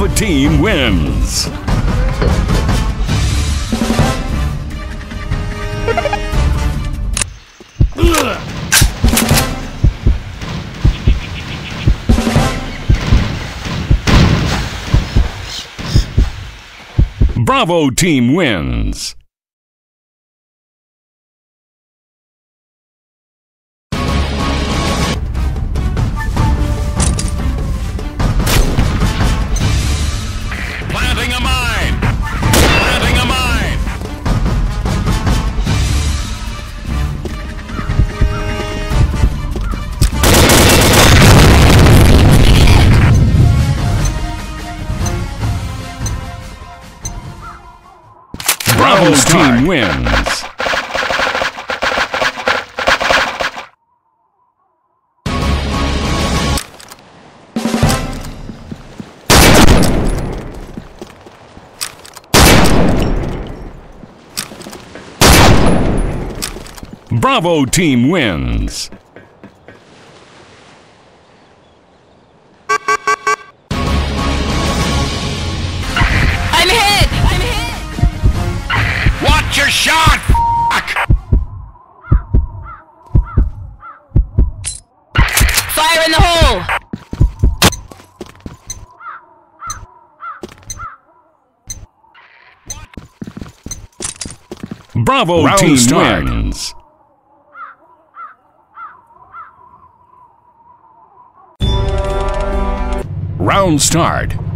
Alpha team wins. Bravo team wins. Bravo's team wins. Bravo team wins. Shot! Fire in the hole! Bravo team wins! Round start.